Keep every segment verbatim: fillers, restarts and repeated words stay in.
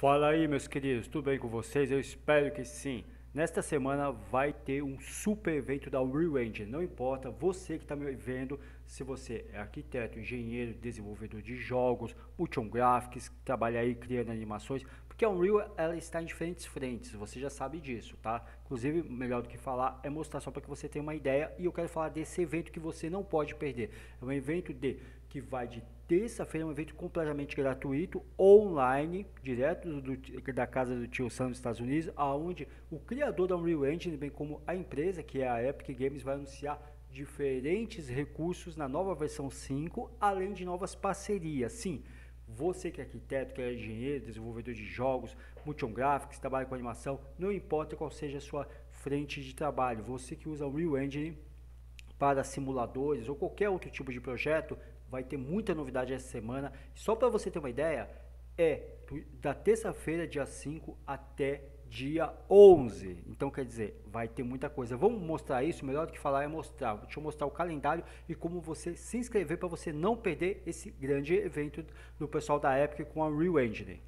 Fala aí, meus queridos, tudo bem com vocês? Eu espero que sim. Nesta semana vai ter um super evento da Unreal Engine. Não importa você que está me vendo, se você é arquiteto, engenheiro, desenvolvedor de jogos, motion graphics, trabalha aí criando animações, porque a Unreal ela está em diferentes frentes, você já sabe disso, tá? Inclusive, melhor do que falar é mostrar só para que você tenha uma ideia, e eu quero falar desse evento que você não pode perder. É um evento de que vai de terça-feira, um evento completamente gratuito, online, direto do, da casa do tio Sam nos Estados Unidos, aonde o criador da Unreal Engine, bem como a empresa, que é a Epic Games, vai anunciar diferentes recursos na nova versão cinco, além de novas parcerias. Sim, você que é arquiteto, que é engenheiro, desenvolvedor de jogos, motion graphics, trabalha com animação, não importa qual seja a sua frente de trabalho, você que usa o Unreal Engine para simuladores ou qualquer outro tipo de projeto, vai ter muita novidade essa semana. Só para você ter uma ideia, é da terça-feira, dia cinco, até dia onze. Então, quer dizer, vai ter muita coisa. Vamos mostrar isso? Melhor do que falar é mostrar. Deixa eu mostrar o calendário e como você se inscrever para você não perder esse grande evento do pessoal da Epic com a Unreal Engine.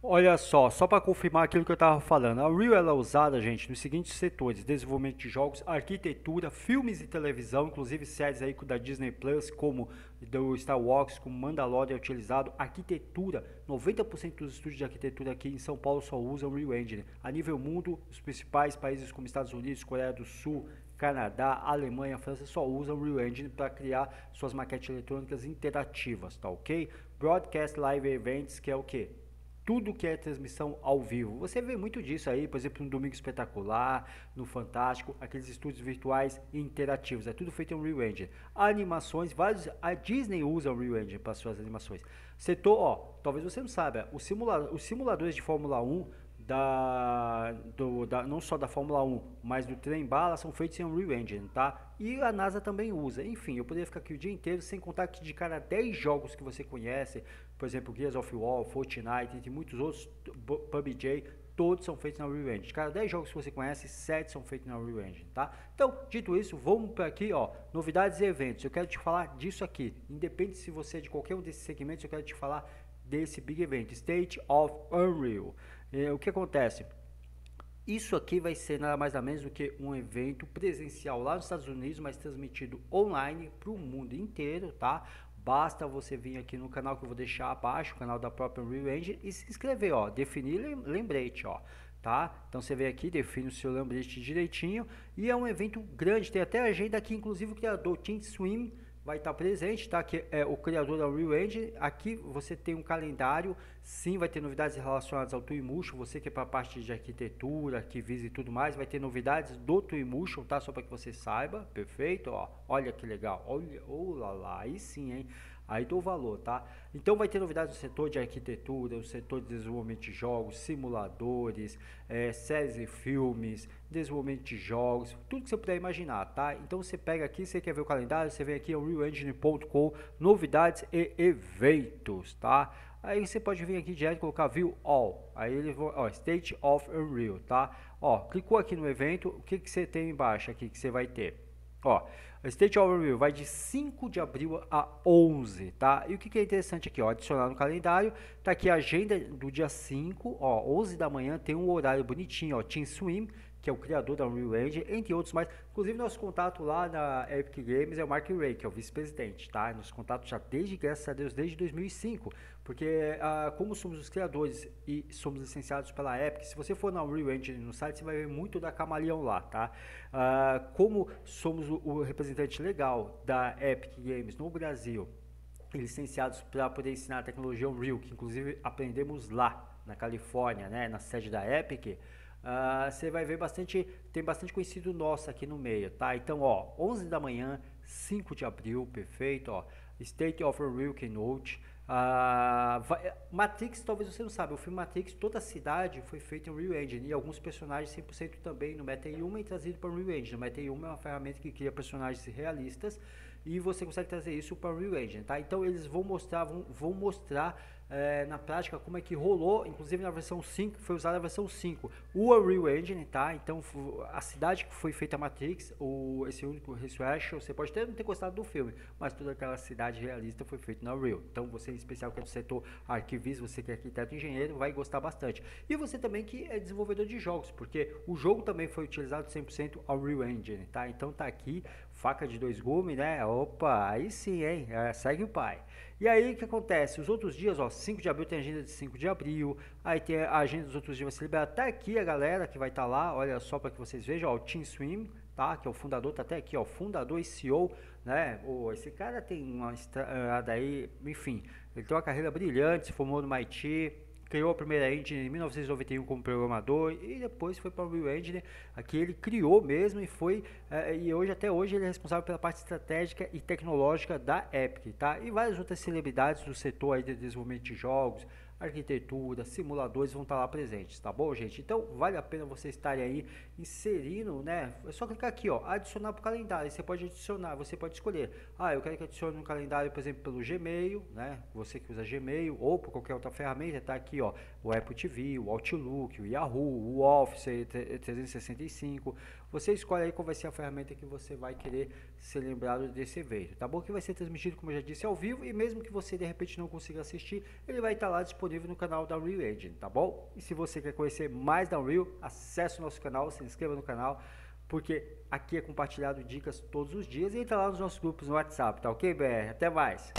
Olha só, só para confirmar aquilo que eu estava falando, a Unreal ela é usada, gente, nos seguintes setores: desenvolvimento de jogos, arquitetura, filmes e televisão, inclusive séries aí da Disney Plus, como do Star Wars, como Mandalorian é utilizado. Arquitetura, noventa por cento dos estúdios de arquitetura aqui em São Paulo só usam Unreal Engine. A nível mundo, os principais países como Estados Unidos, Coreia do Sul, Canadá, Alemanha, França só usam Unreal Engine para criar suas maquetes eletrônicas interativas, tá ok? Broadcast Live Events, que é o quê? Tudo que é transmissão ao vivo. Você vê muito disso aí, por exemplo, no Domingo Espetacular, no Fantástico, aqueles estúdios virtuais e interativos. É tudo feito em Unreal Engine. Animações, vários, a Disney usa Unreal Engine para suas animações. Setor, ó, talvez você não saiba, os, simula os simuladores de Fórmula um, da, do, da, não só da Fórmula um, mas do trem-bala, são feitos em Unreal Engine, tá? E a NASA também usa. Enfim, eu poderia ficar aqui o dia inteiro, sem contar que de cada dez jogos que você conhece, por exemplo, Gears of War, Fortnite, entre muitos outros, P U B G, todos são feitos na Unreal Engine. De cada dez jogos que você conhece, sete são feitos na Unreal Engine, tá? Então, dito isso, vamos para aqui, ó, novidades e eventos. Eu quero te falar disso aqui. Independe se você é de qualquer um desses segmentos, eu quero te falar desse big event, State of Unreal. É, o que acontece? Isso aqui vai ser nada mais nada menos do que um evento presencial lá nos Estados Unidos, mas transmitido online para o mundo inteiro, tá? Basta você vir aqui no canal que eu vou deixar abaixo, o canal da própria Unreal Engine, e se inscrever, ó, definir lembrete, ó, tá? Então você vem aqui, define o seu lembrete direitinho, e é um evento grande, tem até agenda aqui, inclusive o criador Tim Sweeney vai estar presente, tá? Que é o criador da Unreal Engine. Aqui você tem um calendário, sim, vai ter novidades relacionadas ao Twinmotion. Você que é para a parte de arquitetura, que visa e tudo mais, vai ter novidades do Twinmotion, tá? Só para que você saiba, perfeito? Ó, olha que legal, olha, olá lá, aí sim, hein? Aí dou valor, tá? Então vai ter novidades no setor de arquitetura, no setor de desenvolvimento de jogos, simuladores, é, séries e filmes, desenvolvimento de jogos, tudo que você puder imaginar, tá? Então você pega aqui, você quer ver o calendário, você vem aqui ao unreal engine ponto com, novidades e eventos, tá? Aí você pode vir aqui direto e colocar View All, aí ele vai, ó, State of Unreal, tá? Ó, clicou aqui no evento, o que que você tem embaixo aqui que você vai ter? Ó, State of Unreal vai de cinco de abril a onze, tá? E o que que é interessante aqui, ó, adicionar no calendário, tá aqui a agenda do dia cinco, ó, onze da manhã, tem um horário bonitinho, ó, Tim Sweeney, que é o criador da Unreal Engine, entre outros mais. Inclusive, nosso contato lá na Epic Games é o Mark Ray, que é o vice-presidente, tá? Nosso contato já desde, graças a Deus, desde dois mil e cinco, porque ah, como somos os criadores e somos licenciados pela Epic, se você for na Unreal Engine no site, você vai ver muito da Camaleão lá, tá? Ah, como somos o, o representante legal da Epic Games no Brasil, e licenciados para poder ensinar a tecnologia Unreal, que inclusive aprendemos lá, na Califórnia, né? Na sede da Epic, você uh, vai ver bastante, tem bastante conhecido nosso aqui no meio, tá? Então, ó, onze da manhã, cinco de abril, perfeito, ó, State of Unreal Keynote, uh, vai, Matrix, talvez você não saiba, o filme Matrix, toda a cidade foi feita em Unreal Engine, e alguns personagens cem por cento também no MetaHuman e trazido para o Unreal Engine. O MetaHuman é uma ferramenta que cria personagens realistas, e você consegue trazer isso para o Unreal Engine, tá? Então eles vão mostrar, vão, vão mostrar é, na prática como é que rolou, inclusive na versão cinco, foi usada a versão cinco, o Unreal Engine, tá? Então a cidade que foi feita a Matrix, o, esse único refresh, você pode até não ter gostado do filme, mas toda aquela cidade realista foi feita na Unreal. Então você, em especial, que é do setor arquivista, você que é arquiteto e engenheiro, vai gostar bastante. E você também que é desenvolvedor de jogos, porque o jogo também foi utilizado cem por cento ao Unreal Engine, tá? Então tá aqui, faca de dois gumes, né? Opa, aí sim, hein? É, segue o pai. E aí o que acontece? Os outros dias, ó, cinco de abril tem agenda de cinco de abril, aí tem a agenda dos outros dias, vai se liberar. Tá aqui a galera que vai estar tá lá, olha só para que vocês vejam, ó, o Tim Sweeney, tá? Que é o fundador, tá até aqui, ó, fundador e C E O, né? Oh, esse cara tem uma estrada aí, enfim, ele tem uma carreira brilhante, se formou no M I T, criou a primeira engine em mil novecentos e noventa e um como programador e depois foi para o Unreal Engine, aqui ele criou mesmo e foi, eh, e hoje até hoje ele é responsável pela parte estratégica e tecnológica da Epic, tá? E várias outras celebridades do setor aí de desenvolvimento de jogos, arquitetura, simuladores vão estar lá presentes, tá bom, gente? Então vale a pena você estarem aí inserindo, né? É só clicar aqui, ó, adicionar para o calendário. Você pode adicionar, você pode escolher. Ah, eu quero que adicione um calendário, por exemplo, pelo Gmail, né? Você que usa Gmail ou por qualquer outra ferramenta, tá aqui, ó, o Apple T V, o Outlook, o Yahoo, o Office trezentos e sessenta e cinco. Você escolhe aí qual vai ser a ferramenta que você vai querer ser lembrado desse evento, tá bom? Que vai ser transmitido, como eu já disse, ao vivo, e mesmo que você de repente não consiga assistir, ele vai estar lá disponível no canal da Unreal Engine, tá bom? E se você quer conhecer mais da Unreal, acesse o nosso canal, se inscreva no canal, porque aqui é compartilhado dicas todos os dias e entra lá nos nossos grupos no WhatsApp, tá ok, B R? Até mais!